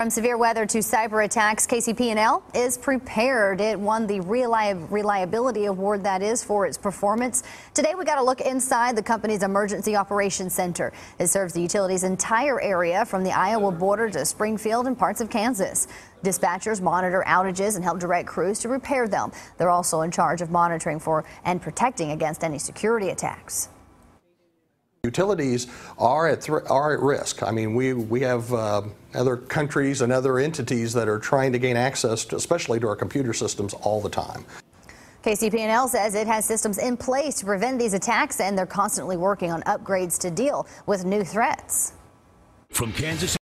From severe weather to cyber attacks, KCP&L is prepared. It won the Reliability Award, that is, for its performance. Today, we got a look inside the company's Emergency Operations Center. It serves the utility's entire area from the Iowa border to Springfield and parts of Kansas. Dispatchers monitor outages and help direct crews to repair them. They're also in charge of monitoring for and protecting against any security attacks. Utilities are at risk. I mean, we have other countries and other entities that are trying to gain access, especially to our computer systems, all the time. KCP&L says it has systems in place to prevent these attacks, and they're constantly working on upgrades to deal with new threats. From Kansas.